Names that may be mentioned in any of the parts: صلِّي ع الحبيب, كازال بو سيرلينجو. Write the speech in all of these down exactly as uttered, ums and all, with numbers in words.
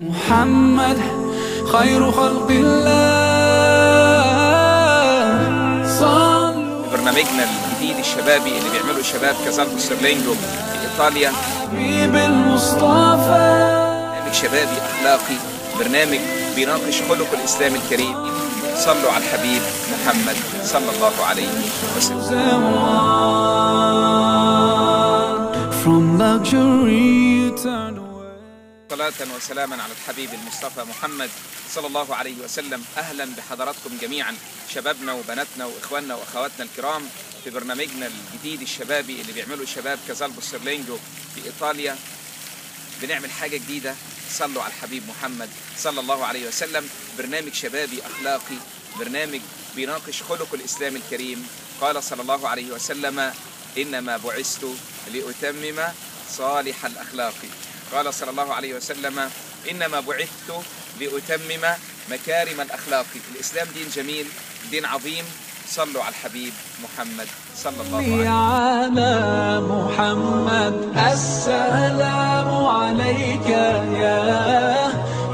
محمد خير خلق الله. صلوا برنامجنا الجديد الشبابي اللي بيعمله شباب كازال بو سيرلينجو في ايطاليا، برنامج شبابي اخلاقي، برنامج بيناقش خلق الاسلام الكريم. صلوا على الحبيب محمد صلى الله عليه وسلم. صلاة وسلاما على الحبيب المصطفى محمد صلى الله عليه وسلم. أهلا بحضراتكم جميعا شبابنا وبناتنا وإخواننا وأخواتنا الكرام في برنامجنا الجديد الشبابي اللي بيعمله شباب كازال بو سيرلينجو في إيطاليا. بنعمل حاجة جديدة، صلوا على الحبيب محمد صلى الله عليه وسلم، برنامج شبابي أخلاقي، برنامج بيناقش خلق الإسلام الكريم. قال صلى الله عليه وسلم: إنما بعثت لأتمم صالح الأخلاق. قال صلى الله عليه وسلم: إنما بعثت لأتمم مكارم الأخلاق. الإسلام دين جميل، دين عظيم. صلوا على الحبيب محمد صلى الله عليه وسلم. على محمد السلام عليك يا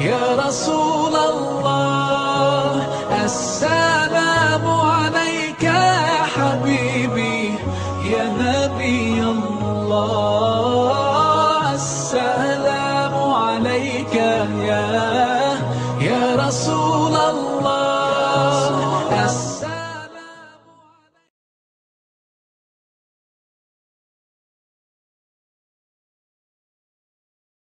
يا رسول الله، السلام عليك يا حبيبي يا نبي الله، السلام عليك يا يا رسول الله.